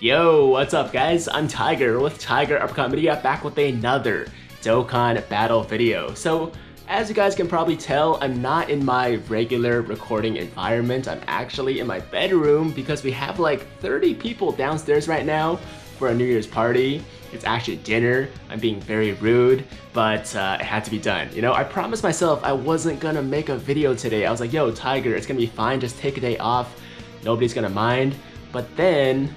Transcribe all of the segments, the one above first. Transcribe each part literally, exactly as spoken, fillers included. Yo, what's up guys? I'm Tiger with Tiger Uppercut Media, back with another Dokkan Battle video. So, as you guys can probably tell, I'm not in my regular recording environment. I'm actually in my bedroom because we have like thirty people downstairs right now for a New Year's party. It's actually dinner. I'm being very rude, but uh, it had to be done. You know, I promised myself I wasn't gonna make a video today. I was like, yo, Tiger, it's gonna be fine. Just take a day off. Nobody's gonna mind. But then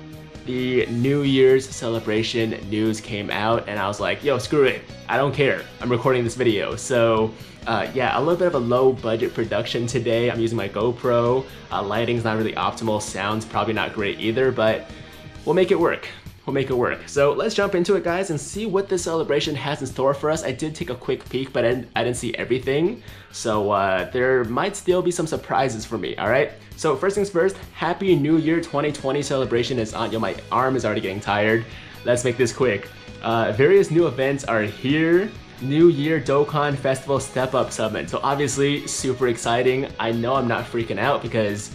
the New Year's celebration news came out and I was like, yo, screw it, I don't care, I'm recording this video. So uh, yeah, a little bit of a low budget production today. I'm using my GoPro, uh, lighting's not really optimal, sound's probably not great either, but we'll make it work, we'll make it work. So let's jump into it guys and see what this celebration has in store for us. I did take a quick peek, but I didn't, I didn't see everything, so uh, there might still be some surprises for me, alright? So first things first, Happy New Year twenty twenty celebration is on. Yo, my arm is already getting tired. Let's make this quick. Uh, various new events are here. New Year Dokkan Festival Step Up Summit. So obviously, super exciting. I know I'm not freaking out because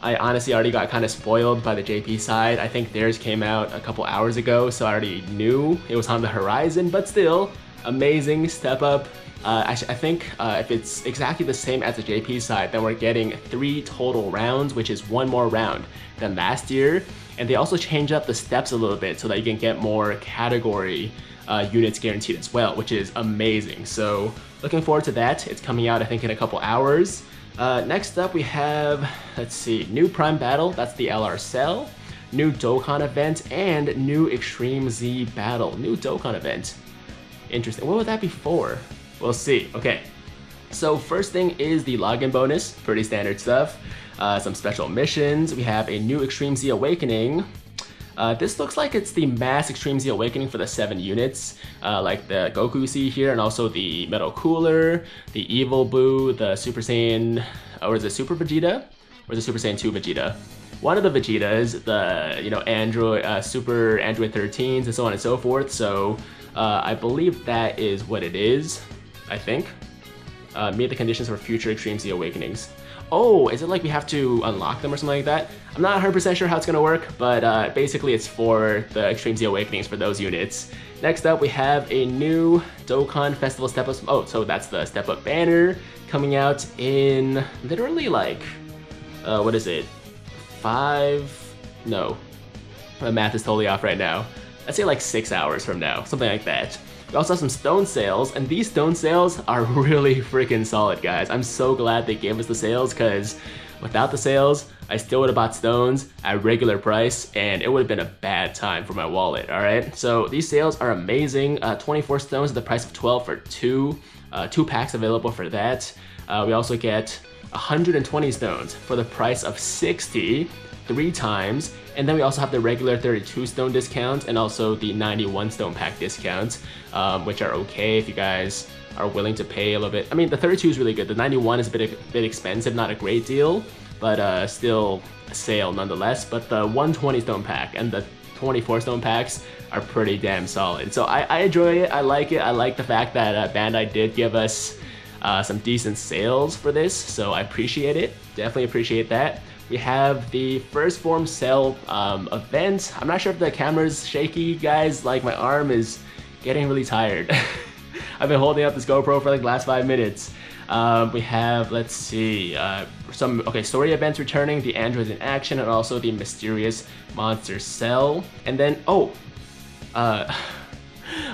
I honestly already got kind of spoiled by the J P side. I think theirs came out a couple hours ago, so I already knew it was on the horizon, but still, amazing step up. Uh, I, I think uh, if it's exactly the same as the J P side, then we're getting three total rounds, which is one more round than last year. And they also change up the steps a little bit so that you can get more category uh, units guaranteed as well, which is amazing. So looking forward to that. It's coming out, I think, in a couple hours. Uh, next up we have, let's see, new Prime Battle, that's the L R Cell, new Dokkan event, and new Extreme Z Battle. New Dokkan event. Interesting. What would that be for? We'll see. Okay, so first thing is the login bonus, pretty standard stuff. Uh, some special missions. We have a new Extreme Z Awakening. Uh, this looks like it's the mass Extreme Z Awakening for the seven units, uh, like the Goku you see here, and also the Metal Cooler, the Evil Buu, the Super Saiyan, or is it Super Vegeta? Or is it Super Saiyan two Vegeta? One of the Vegetas, the, you know, Android, uh, Super Android thirteens, and so on and so forth. So uh, I believe that is what it is. I think. Uh, meet the conditions for future Extreme Z Awakenings. Oh, is it like we have to unlock them or something like that? I'm not one hundred percent sure how it's gonna work, but uh, basically it's for the Extreme Z Awakenings for those units. Next up, we have a new Dokkan Festival Step Up. Oh, so that's the Step Up banner coming out in literally like, uh, what is it? Five? No. My math is totally off right now. I'd say like six hours from now, something like that. We also have some stone sales, and these stone sales are really freaking solid, guys. I'm so glad they gave us the sales, because without the sales, I still would have bought stones at regular price, and it would have been a bad time for my wallet, alright? So these sales are amazing. Uh, twenty-four stones at the price of twelve for two. Uh, two packs available for that. Uh, we also get one hundred twenty stones for the price of sixty. Three times, and then we also have the regular thirty-two stone discount and also the ninety-one stone pack discounts, um, which are okay if you guys are willing to pay a little bit. I mean, the thirty-two is really good. The ninety-one is a bit, a bit expensive, not a great deal, but uh, still a sale nonetheless. But the one hundred twenty stone pack and the twenty-four stone packs are pretty damn solid. So I, I enjoy it. I like it. I like the fact that uh, Bandai did give us uh, some decent sales for this, so I appreciate it. Definitely appreciate that. We have the first form cell um, event. I'm not sure if the camera's shaky, guys. Like, my arm is getting really tired. I've been holding up this GoPro for like the last five minutes. Um, we have, let's see, uh, some, okay, story events returning, the androids in action, and also the mysterious monster cell. And then, oh, uh,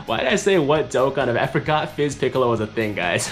why did I say what Dokkan event? I forgot Fizz Piccolo was a thing, guys.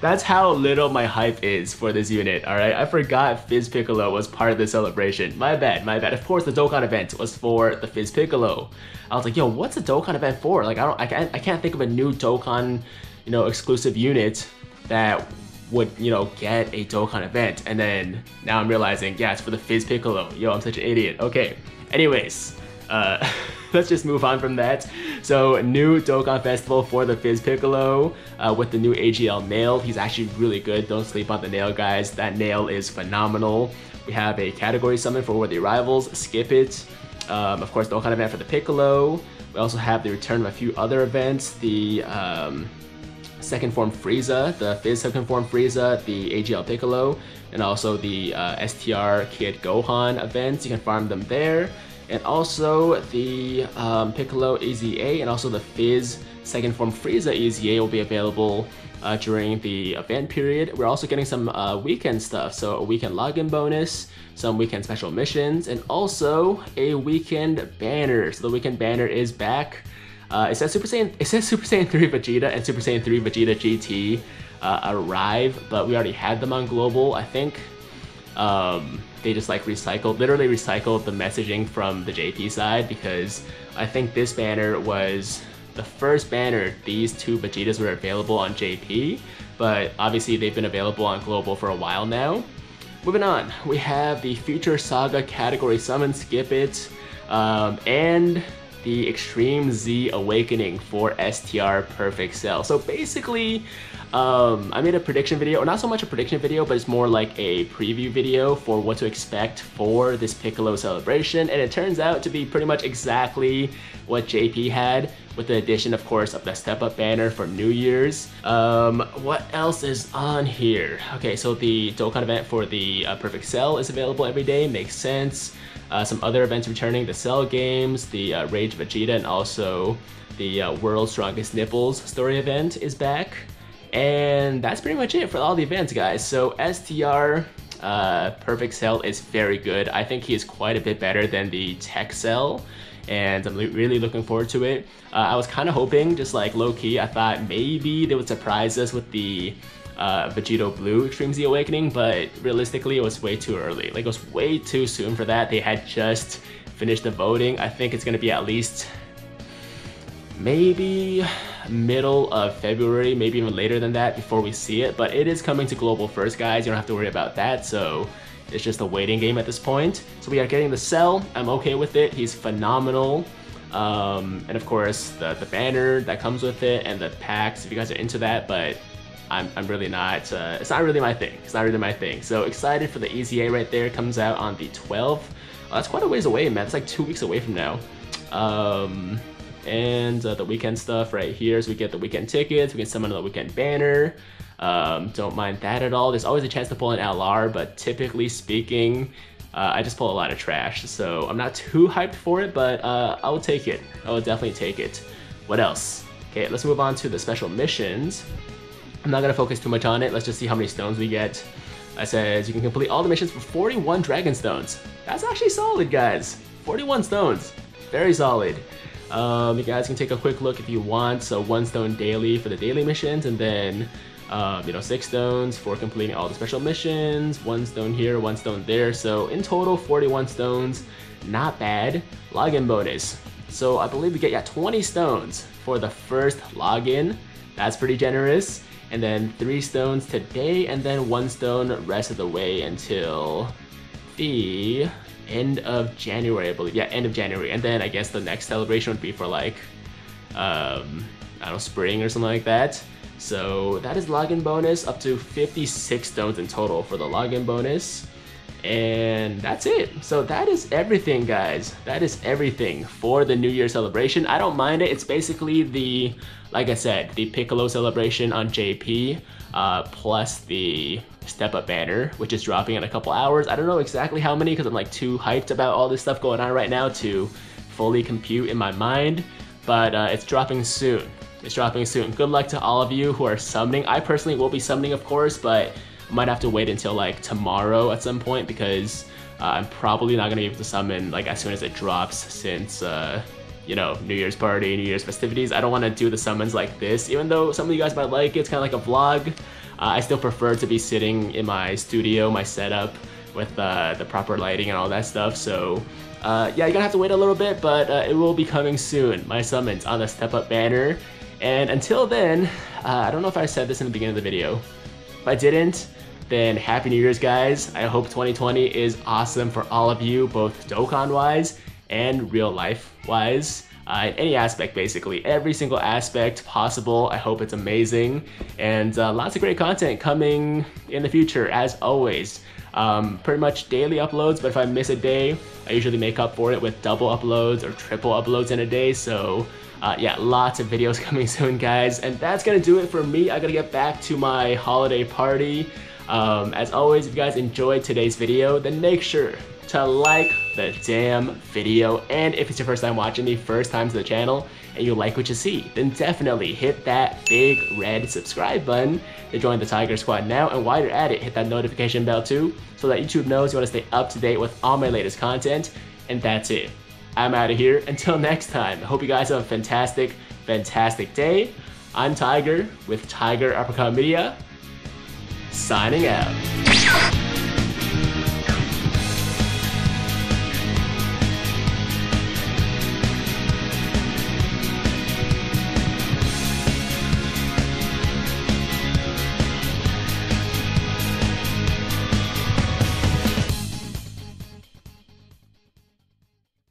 That's how little my hype is for this unit, alright? I forgot Fizz Piccolo was part of the celebration. My bad, my bad. Of course, the Dokkan event was for the Fizz Piccolo. I was like, yo, what's a Dokkan event for? Like, I don't, I can't, I can't think of a new Dokkan, you know, exclusive unit that would, you know, get a Dokkan event. And then, now I'm realizing, yeah, it's for the Fizz Piccolo. Yo, I'm such an idiot. Okay, anyways. Uh, let's just move on from that. So, new Dokkan Festival for the Fizz Piccolo uh, with the new A G L Nail. He's actually really good. Don't sleep on the nail, guys. That nail is phenomenal. We have a category summon for Worthy Rivals. Skip it. Um, of course, Dokkan event for the Piccolo. We also have the return of a few other events. The um, second form Frieza, the Fizz second form Frieza, the A G L Piccolo, and also the uh, S T R Kid Gohan events. You can farm them there. and also the um, Piccolo E Z A and also the F I Z second Form Frieza E Z A will be available uh, during the event period. We're also getting some uh, weekend stuff, so a weekend login bonus, some weekend special missions, and also a weekend banner. So the weekend banner is back. Uh, it says Super Saiyan, it says Super Saiyan three Vegeta and Super Saiyan three Vegeta G T uh, arrive, but we already had them on global, I think. Um, they just like recycled, literally recycled the messaging from the J P side, because I think this banner was the first banner these two Vegetas were available on J P, but obviously they've been available on global for a while now. Moving on, we have the Future Saga category summon, skip it, um, and the Extreme Z Awakening for S T R Perfect Cell. So basically, um, I made a prediction video, or not so much a prediction video, but it's more like a preview video for what to expect for this Piccolo celebration, and it turns out to be pretty much exactly what J P had, with the addition, of course, of the Step Up banner for New Year's. Um, what else is on here? Okay, so the Dokkan event for the uh, Perfect Cell is available every day, makes sense. Uh, some other events returning, the Cell Games, the uh, Rage Vegeta, and also the uh, World's Strongest Nipples story event is back. And that's pretty much it for all the events, guys. So S T R uh, Perfect Cell is very good. I think he is quite a bit better than the Tech Cell, and I'm really looking forward to it. Uh, I was kind of hoping, just like low-key, I thought maybe they would surprise us with the Uh, Vegito Blue Extreme Z Awakening, but realistically it was way too early. Like, it was way too soon for that. They had just finished the voting. I think it's gonna be at least maybe middle of February, maybe even later than that before we see it, but it is coming to global first, guys. You don't have to worry about that, so it's just a waiting game at this point. So we are getting the Cell. I'm okay with it. He's phenomenal. Um, and of course the, the banner that comes with it and the packs if you guys are into that, but I'm, I'm really not, uh, it's not really my thing, it's not really my thing. So excited for the E Z A right there, comes out on the twelfth. Oh, that's quite a ways away, man, it's like two weeks away from now. Um, and uh, the weekend stuff right here, so we get the weekend tickets, we can summon the weekend banner. Um, don't mind that at all. There's always a chance to pull an L R, but typically speaking, uh, I just pull a lot of trash. So I'm not too hyped for it, but uh, I will take it. I will definitely take it. What else? Okay, let's move on to the special missions. I'm not going to focus too much on it, let's just see how many stones we get. It says you can complete all the missions for forty-one Dragon Stones. That's actually solid, guys. forty-one stones. Very solid. Um, you guys can take a quick look if you want. So one stone daily for the daily missions, and then um, you know, six stones for completing all the special missions. One stone here, one stone there. So in total, forty-one stones. Not bad. Login bonus. So I believe we get yeah, twenty stones for the first login. That's pretty generous. And then three stones today, and then one stone rest of the way until the end of January, I believe. Yeah, end of January. And then I guess the next celebration would be for like, um, I don't know, spring or something like that. So that is login bonus, up to fifty-six stones in total for the login bonus. And that's it. So that is everything, guys. That is everything for the New Year celebration. I don't mind it. It's basically the, like I said, the Piccolo celebration on J P, uh, plus the Step Up banner, which is dropping in a couple hours. I don't know exactly how many, because I'm like too hyped about all this stuff going on right now to fully compute in my mind, but uh, it's dropping soon. It's dropping soon. Good luck to all of you who are summoning. I personally will be summoning, of course, but might have to wait until like tomorrow at some point, because uh, I'm probably not gonna be able to summon like as soon as it drops, since uh, you know, New Year's party, New Year's festivities. I don't want to do the summons like this, even though some of you guys might like it. It's kind of like a vlog. Uh, I still prefer to be sitting in my studio, my setup with uh, the proper lighting and all that stuff. So uh, yeah, you're gonna have to wait a little bit, but uh, it will be coming soon. My summons on the Step Up banner. And until then, uh, I don't know if I said this in the beginning of the video. If I didn't, then Happy New Year's, guys. I hope twenty twenty is awesome for all of you, both Dokkan-wise and real-life-wise, uh, in any aspect, basically. Every single aspect possible. I hope it's amazing. And uh, lots of great content coming in the future, as always. Um, pretty much daily uploads, but if I miss a day, I usually make up for it with double uploads or triple uploads in a day, so Uh, yeah, lots of videos coming soon, guys. And that's gonna do it for me. I gotta get back to my holiday party. Um, as always, if you guys enjoyed today's video, then make sure to like, the damn video. And if it's your first time watching me, first time to the channel, and you like what you see, then definitely hit that big red subscribe button to join the Tiger Squad now. And while you're at it, hit that notification bell too, so that YouTube knows you want to stay up to date with all my latest content. And that's it. I'm out of here. Until next time, I hope you guys have a fantastic, fantastic day. I'm Tiger with Tiger Uppercut Media, signing out.